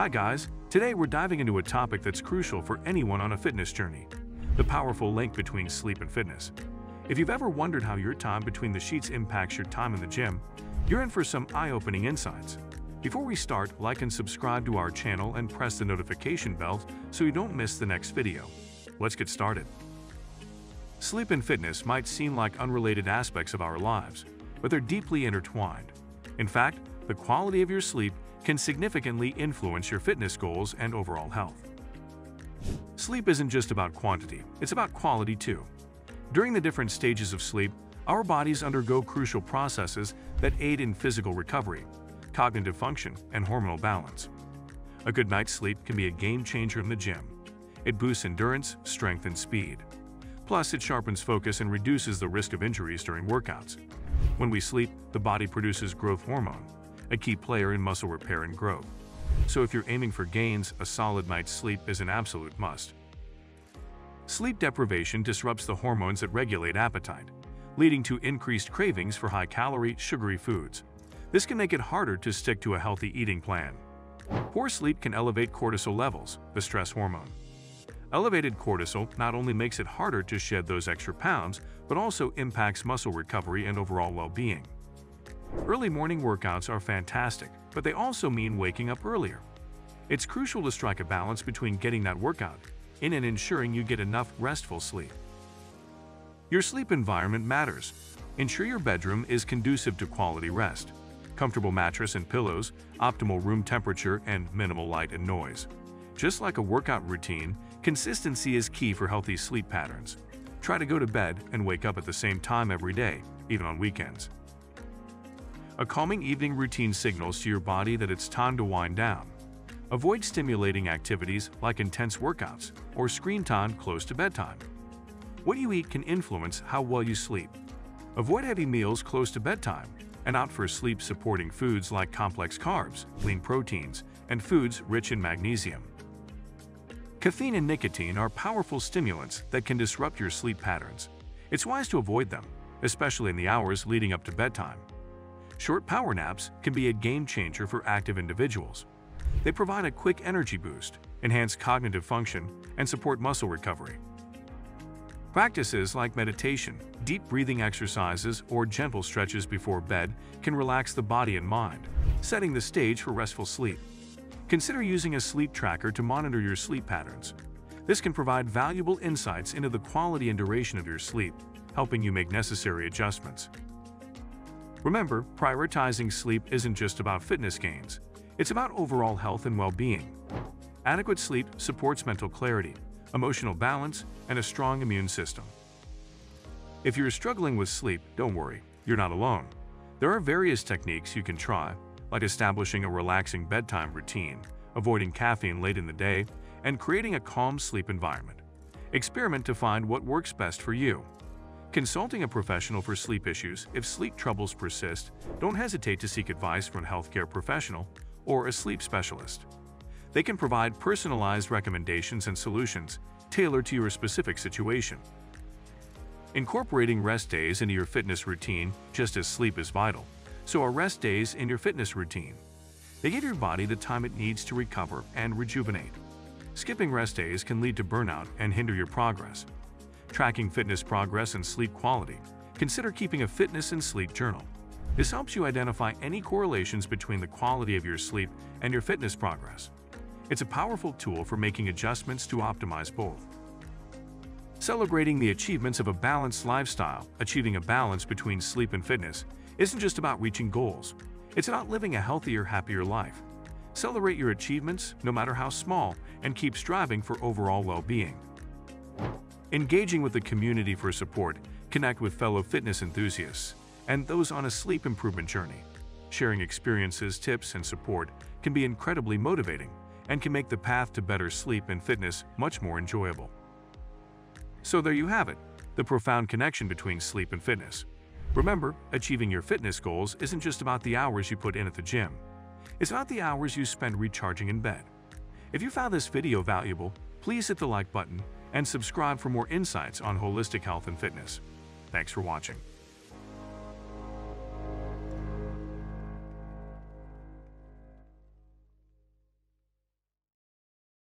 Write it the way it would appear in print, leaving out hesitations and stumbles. Hi guys, today we're diving into a topic that's crucial for anyone on a fitness journey: the powerful link between sleep and fitness. If you've ever wondered how your time between the sheets impacts your time in the gym, you're in for some eye-opening insights. Before we start, like and subscribe to our channel and press the notification bell so you don't miss the next video. Let's get started. Sleep and fitness might seem like unrelated aspects of our lives, but they're deeply intertwined. In fact, the quality of your sleep can significantly influence your fitness goals and overall health. Sleep isn't just about quantity, it's about quality too. During the different stages of sleep, our bodies undergo crucial processes that aid in physical recovery, cognitive function, and hormonal balance. A good night's sleep can be a game changer in the gym. It boosts endurance, strength, and speed. Plus, it sharpens focus and reduces the risk of injuries during workouts. When we sleep, the body produces growth hormone, a key player in muscle repair and growth. So if you're aiming for gains, a solid night's sleep is an absolute must. Sleep deprivation disrupts the hormones that regulate appetite, leading to increased cravings for high-calorie, sugary foods. This can make it harder to stick to a healthy eating plan. Poor sleep can elevate cortisol levels, the stress hormone. Elevated cortisol not only makes it harder to shed those extra pounds, but also impacts muscle recovery and overall well-being. Early morning workouts are fantastic, but they also mean waking up earlier. It's crucial to strike a balance between getting that workout in and ensuring you get enough restful sleep. Your sleep environment matters. Ensure your bedroom is conducive to quality rest. Comfortable mattress and pillows, optimal room temperature, and minimal light and noise. Just like a workout routine, consistency is key for healthy sleep patterns. Try to go to bed and wake up at the same time every day, even on weekends. A calming evening routine signals to your body that it's time to wind down. Avoid stimulating activities like intense workouts or screen time close to bedtime. What you eat can influence how well you sleep. Avoid heavy meals close to bedtime and opt for sleep-supporting foods like complex carbs, lean proteins, and foods rich in magnesium. Caffeine and nicotine are powerful stimulants that can disrupt your sleep patterns. It's wise to avoid them, especially in the hours leading up to bedtime. Short power naps can be a game changer for active individuals. They provide a quick energy boost, enhance cognitive function, and support muscle recovery. Practices like meditation, deep breathing exercises, or gentle stretches before bed can relax the body and mind, setting the stage for restful sleep. Consider using a sleep tracker to monitor your sleep patterns. This can provide valuable insights into the quality and duration of your sleep, helping you make necessary adjustments. Remember, prioritizing sleep isn't just about fitness gains. It's about overall health and well-being. Adequate sleep supports mental clarity, emotional balance, and a strong immune system. If you're struggling with sleep, don't worry, you're not alone. There are various techniques you can try, like establishing a relaxing bedtime routine, avoiding caffeine late in the day, and creating a calm sleep environment. Experiment to find what works best for you. Consulting a professional for sleep issues. If sleep troubles persist, don't hesitate to seek advice from a healthcare professional or a sleep specialist. They can provide personalized recommendations and solutions tailored to your specific situation. Incorporating rest days into your fitness routine. Just as sleep is vital, so are rest days in your fitness routine. They give your body the time it needs to recover and rejuvenate. Skipping rest days can lead to burnout and hinder your progress. Tracking fitness progress and sleep quality. Consider keeping a fitness and sleep journal. This helps you identify any correlations between the quality of your sleep and your fitness progress. It's a powerful tool for making adjustments to optimize both. Celebrating the achievements of a balanced lifestyle. Achieving a balance between sleep and fitness isn't just about reaching goals. It's about living a healthier, happier life. Celebrate your achievements, no matter how small, and keep striving for overall well-being. Engaging with the community for support. Connect with fellow fitness enthusiasts and those on a sleep improvement journey. Sharing experiences, tips, and support can be incredibly motivating and can make the path to better sleep and fitness much more enjoyable. So there you have it, the profound connection between sleep and fitness. Remember, achieving your fitness goals isn't just about the hours you put in at the gym. It's about the hours you spend recharging in bed. If you found this video valuable, please hit the like button and subscribe for more insights on holistic health and fitness. Thanks for watching.